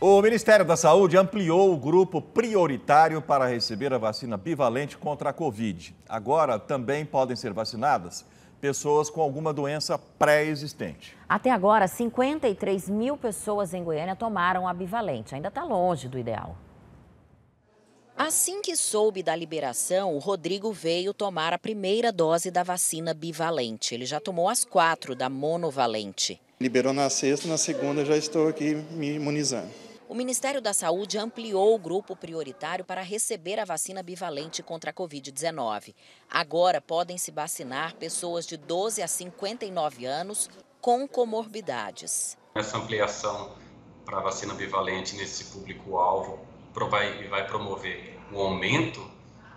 O Ministério da Saúde ampliou o grupo prioritário para receber a vacina bivalente contra a Covid. Agora também podem ser vacinadas pessoas com alguma doença pré-existente. Até agora, 53 mil pessoas em Goiânia tomaram a bivalente. Ainda está longe do ideal. Assim que soube da liberação, o Rodrigo veio tomar a primeira dose da vacina bivalente. Ele já tomou as 4 da monovalente. Liberou na sexta, na segunda já estou aqui me imunizando. O Ministério da Saúde ampliou o grupo prioritário para receber a vacina bivalente contra a Covid-19. Agora podem se vacinar pessoas de 12 a 59 anos com comorbidades. Essa ampliação para a vacina bivalente nesse público-alvo vai promover o aumento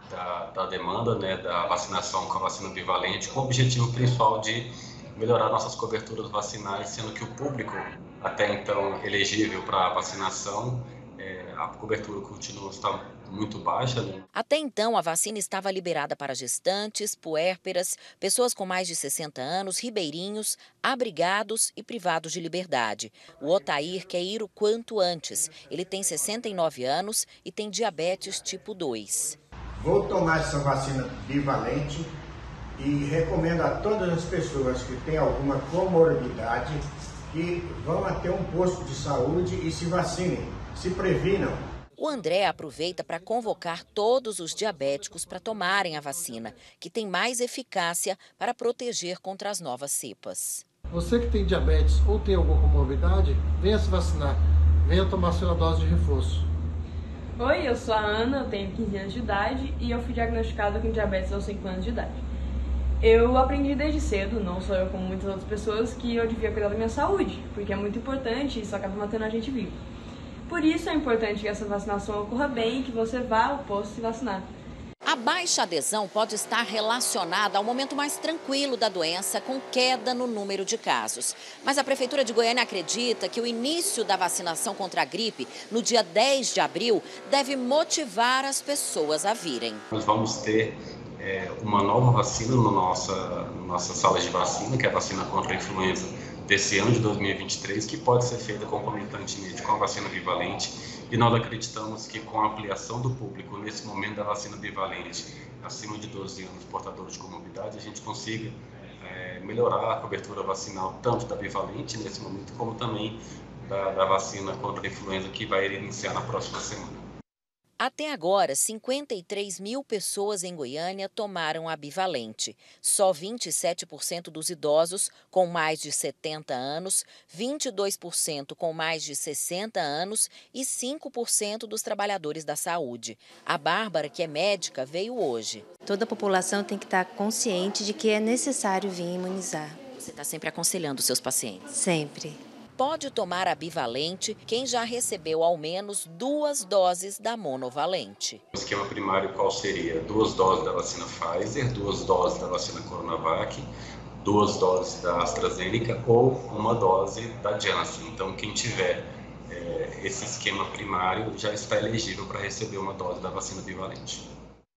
da demanda, né, da vacinação com a vacina bivalente, com o objetivo principal de melhorar nossas coberturas vacinais, sendo que o público até então elegível para vacinação, a cobertura continua a estar muito baixa, né? Até então, a vacina estava liberada para gestantes, puérperas, pessoas com mais de 60 anos, ribeirinhos, abrigados e privados de liberdade. O Otair quer ir o quanto antes. Ele tem 69 anos e tem diabetes tipo 2. Vou tomar essa vacina bivalente e recomendo a todas as pessoas que têm alguma comorbidade que vão até um posto de saúde e se vacinem, se previnam. O André aproveita para convocar todos os diabéticos para tomarem a vacina, que tem mais eficácia para proteger contra as novas cepas. Você que tem diabetes ou tem alguma comorbidade, venha se vacinar, venha tomar sua dose de reforço. Oi, eu sou a Ana, eu tenho 15 anos de idade e eu fui diagnosticada com diabetes aos 5 anos de idade. Eu aprendi desde cedo, não só eu como muitas outras pessoas, que eu devia cuidar da minha saúde, porque é muito importante e isso acaba mantendo a gente vivo. Por isso é importante que essa vacinação ocorra bem e que você vá ao posto se vacinar. A baixa adesão pode estar relacionada ao momento mais tranquilo da doença, com queda no número de casos. Mas a Prefeitura de Goiânia acredita que o início da vacinação contra a gripe, no dia 10 de abril, deve motivar as pessoas a virem. Nós vamos ter uma nova vacina na nossa sala de vacina, que é a vacina contra a influenza desse ano de 2023, que pode ser feita concomitantemente com a vacina bivalente. E nós acreditamos que com a ampliação do público nesse momento da vacina bivalente, acima de 12 anos portadores de comorbidade, a gente consiga melhorar a cobertura vacinal tanto da bivalente nesse momento, como também da vacina contra a influenza que vai iniciar na próxima semana. Até agora, 53 mil pessoas em Goiânia tomaram a bivalente. Só 27% dos idosos com mais de 70 anos, 22% com mais de 60 anos e 5% dos trabalhadores da saúde. A Bárbara, que é médica, veio hoje. Toda a população tem que estar consciente de que é necessário vir imunizar. Você está sempre aconselhando seus pacientes? Sempre. Pode tomar a bivalente quem já recebeu ao menos 2 doses da monovalente. O esquema primário qual seria? 2 doses da vacina Pfizer, 2 doses da vacina Coronavac, 2 doses da AstraZeneca ou 1 dose da Janssen. Então, quem tiver esse esquema primário já está elegível para receber uma dose da vacina bivalente.